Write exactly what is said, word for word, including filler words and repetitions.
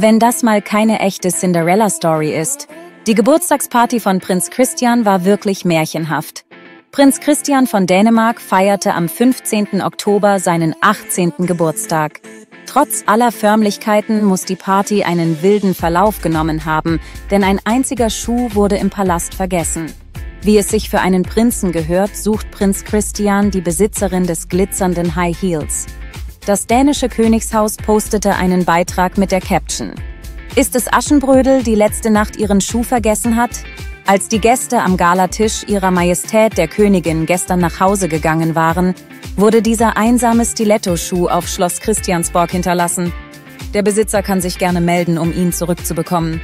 Wenn das mal keine echte Cinderella-Story ist. Die Geburtstagsparty von Prinz Christian war wirklich märchenhaft. Prinz Christian von Dänemark feierte am fünfzehnten Oktober seinen achtzehnten Geburtstag. Trotz aller Förmlichkeiten muss die Party einen wilden Verlauf genommen haben, denn ein einziger Schuh wurde im Palast vergessen. Wie es sich für einen Prinzen gehört, sucht Prinz Christian die Besitzerin des glitzernden High Heels. Das dänische Königshaus postete einen Beitrag mit der Caption: Ist es Aschenbrödel, die letzte Nacht ihren Schuh vergessen hat? Als die Gäste am Galatisch ihrer Majestät der Königin gestern nach Hause gegangen waren, wurde dieser einsame Stiletto-Schuh auf Schloss Christiansborg hinterlassen. Der Besitzer kann sich gerne melden, um ihn zurückzubekommen.